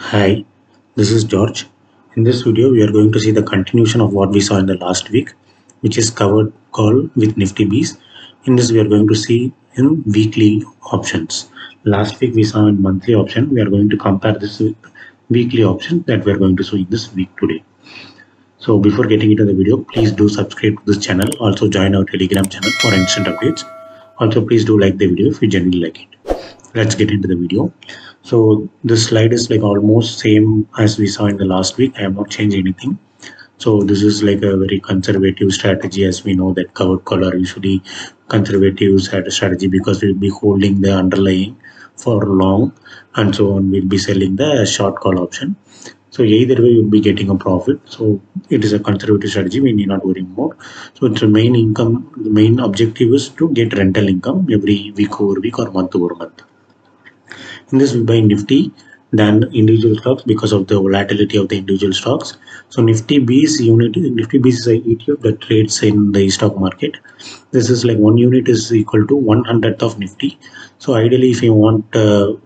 Hi, this is George. In this video, we are going to see the continuation of what we saw in the last week, which is covered call with Nifty BeES. In this, we are going to see in weekly options. Last week, we saw in monthly option. We are going to compare this with weekly option that we are going to see in this week today. So before getting into the video, please do subscribe to this channel. Also join our Telegram channel for instant updates. Also, please do like the video if you generally like it. Let's get into the video. So this slide is like almost same as we saw in the last week. I have not changed anything. So this is like a very conservative strategy, as we know that covered call are usually conservatives had a strategy because we'll be holding the underlying for long and so on. We'll be selling the short call option. So either way you'll be getting a profit. So it is a conservative strategy. We need not worry more. So it's the main objective is to get rental income every week over week or month over month. In this we buy Nifty than individual stocks because of the volatility of the individual stocks. So Nifty BeES unit, Nifty BeES is an ETF that trades in the stock market. This is like one unit is equal to 1/100th of Nifty. So ideally if you want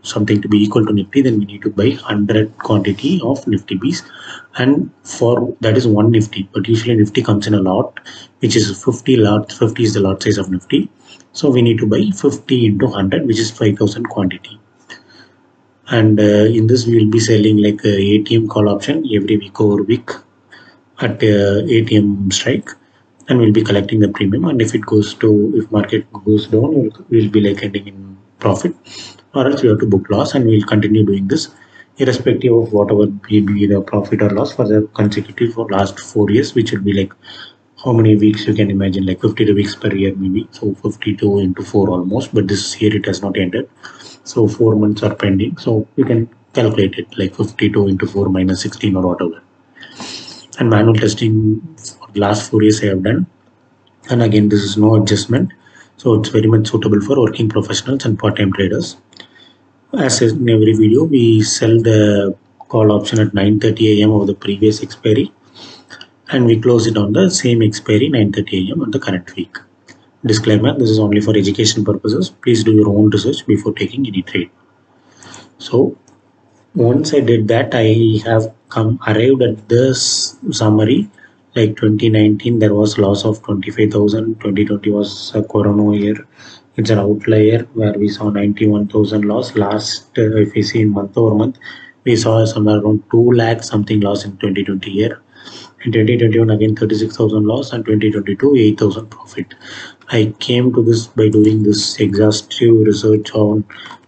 something to be equal to Nifty, then we need to buy 100 quantity of Nifty BeES, and for that is one Nifty, but usually Nifty comes in a lot, which is 50 lots. 50 is the lot size of Nifty. So we need to buy 50 into 100, which is 5,000 quantity. And in this we will be selling like ATM call option every week over week at ATM strike, and we'll be collecting the premium, and if market goes down we'll be like ending in profit, or else we have to book loss, and we'll continue doing this irrespective of whatever be the profit or loss for the consecutive for last 4 years, which will be like how many weeks you can imagine, like 52 weeks per year maybe. So 52 into 4 almost, but this year it has not ended. So 4 months are pending, so you can calculate it like 52 into 4 minus 16 or whatever. And manual testing for the last 4 years I have done, and again this is no adjustment, so it's very much suitable for working professionals and part-time traders. As in every video, we sell the call option at 9:30 a.m. of the previous expiry, and we close it on the same expiry 9:30 a.m. on the current week. Disclaimer, this is only for education purposes. Please do your own research before taking any trade. So once I did that, I have arrived at this summary. Like 2019 there was loss of 25,000, 2020 was a corona year, it's an outlier where we saw 91,000 loss. Last if we see in month over month, we saw somewhere around 2 lakh something loss in 2020 year. In 2021 again 36,000 loss, and 2022 8,000 profit. I came to this by doing this exhaustive research on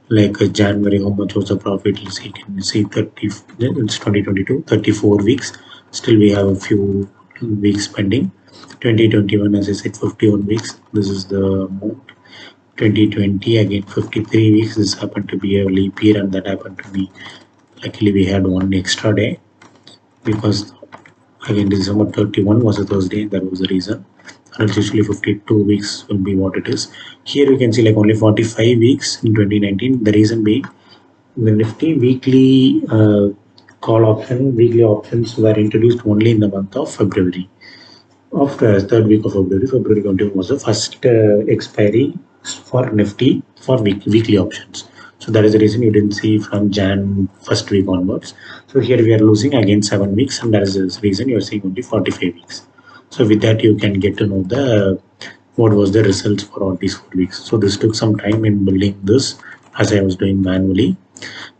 like January, how much was the profit. You can see 30, it's 2022, 34 weeks. Still we have a few weeks pending. 2021 as I said 51 weeks, this is the amount. 2020 again 53 weeks, this happened to be a leap year, and that happened to be, luckily we had one extra day because again December 31 was a Thursday, that was the reason. And usually 52 weeks will be what it is. Here you can see like only 45 weeks in 2019. The reason being the Nifty weekly call option, weekly options were introduced only in the month of February. After third week of February 21 was the first expiry for Nifty for weekly options. So that is the reason you didn't see from Jan first week onwards. So here we are losing again 7 weeks, and that is the reason you are seeing only 45 weeks. So with that you can get to know the what was the results for all these 4 weeks. So this took some time in building this as I was doing manually.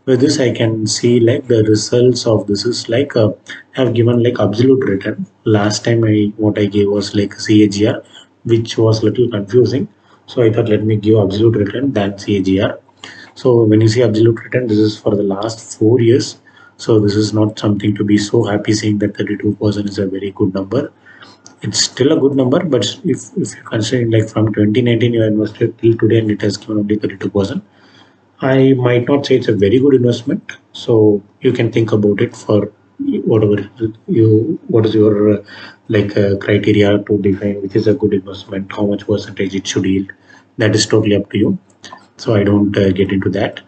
With this I can see like the results of this is like I have given like absolute return. Last time what I gave was like CAGR, which was a little confusing. So I thought let me give absolute return than CAGR. So when you see absolute return, this is for the last 4 years. So this is not something to be so happy saying that 32% is a very good number. It's still a good number, but if you considering like from 2019 you invested till today and it has given only 32%, I might not say it's a very good investment. So you can think about it for whatever what is your like criteria to define which is a good investment, how much percentage it should yield. That is totally up to you. So I don't get into that.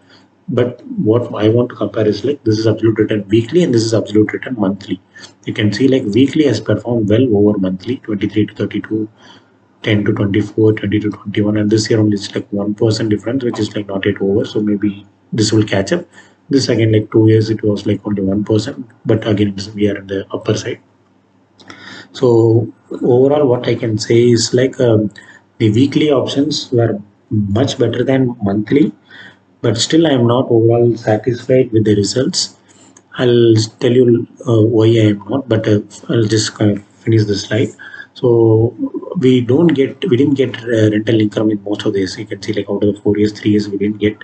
But what I want to compare is like this is absolute return weekly and this is absolute return monthly. You can see like weekly has performed well over monthly, 23 to 32, 10 to 24, 20 to 21, and this year only it's like 1% difference, which is like not yet over. So maybe this will catch up. This again, like 2 years, it was like only 1%, but again, we are in the upper side. So overall, what I can say is like the weekly options were much better than monthly, but still I am not overall satisfied with the results. I'll tell you why I am not, but I'll just kind of finish the slide. So we didn't get rental income in most of this. You can see like out of the 4 years, 3 years, we didn't get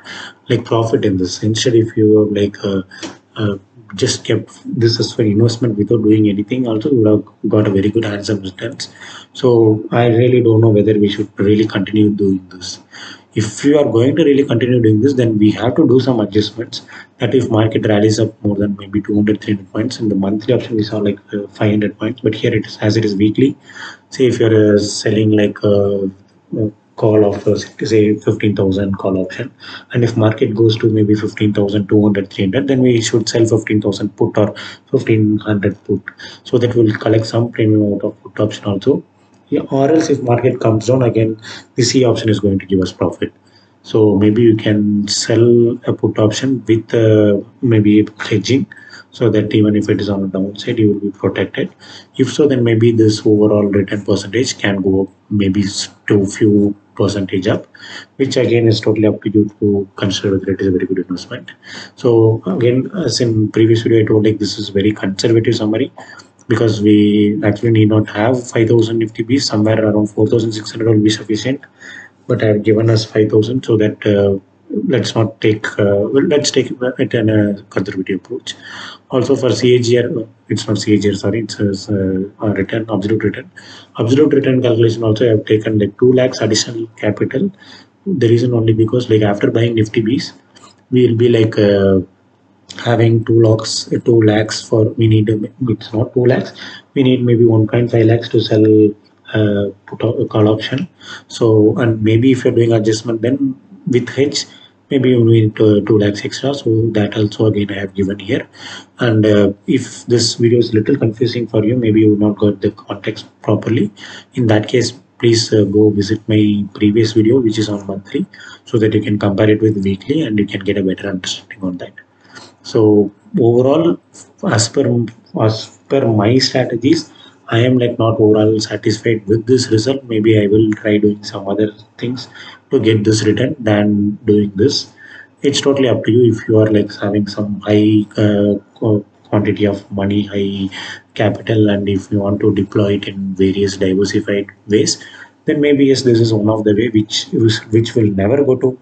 like profit in this. Instead, if you have like just kept this as for investment without doing anything, also you would have got a very good handsome returns. So I really don't know whether we should really continue doing this. If you are going to really continue doing this, then we have to do some adjustments, that if market rallies up more than maybe 200-300 points. In the monthly option we saw like 500 points, but here it is, as it is weekly, say if you're selling like a call of say 15,000 call option, and if market goes to maybe 15,200-300, then we should sell 15,000 put or 1,500 put, so that will collect some premium out of put option also. Yeah, or else if market comes down again, the C option is going to give us profit. So maybe you can sell a put option with maybe hedging, so that even if it is on a downside, you will be protected. If so, then maybe this overall return percentage can go up maybe to few percentage up, which again is totally up to you to consider whether it is a very good investment. So again, as in previous video, I told like this is very conservative summary, because we actually need not have 5,000 Nifty BeES. Somewhere around 4,600 will be sufficient, but I have given us 5,000, so that let's not take let's take it in a conservative approach. Also for CAGR, it's not CAGR, sorry, it's return, absolute return calculation also I have taken like 2 lakhs additional capital. The reason only because like after buying Nifty BeES, we will be like having 2 lakhs for, we need, it's not 2 lakhs, we need maybe 1.5 lakhs to sell call option. So, and maybe if you're doing adjustment, then with hedge maybe you need 2 lakhs extra, so that also again I have given here. And if this video is little confusing for you, maybe you not got the context properly, in that case please go visit my previous video which is on monthly, so that you can compare it with weekly and you can get a better understanding on that. So overall, as per my strategies, I am like not overall satisfied with this result. Maybe I will try doing some other things to get this return than doing this. It's totally up to you. If you are like having some high quantity of money, high capital, and if you want to deploy it in various diversified ways, then maybe yes, this is one of the way which will never go to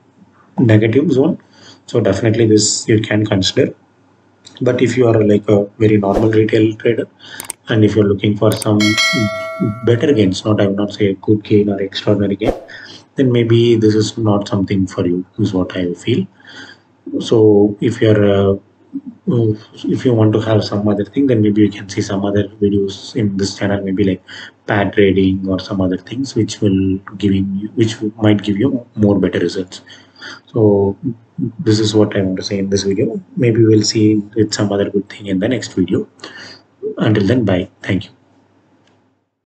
negative zone. So definitely this you can consider. But if you are like a very normal retail trader, and if you're looking for some better gains, not, I would not say a good gain or extraordinary gain, then maybe this is not something for you, is what I feel. So if you're if you want to have some other thing, then maybe you can see some other videos in this channel, maybe like pad trading or some other things which will might give you more better results. So this is what I want to say in this video. Maybe we'll see with some other good thing in the next video. Until then, bye. Thank you.